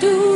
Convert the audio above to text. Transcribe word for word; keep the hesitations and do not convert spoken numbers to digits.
do.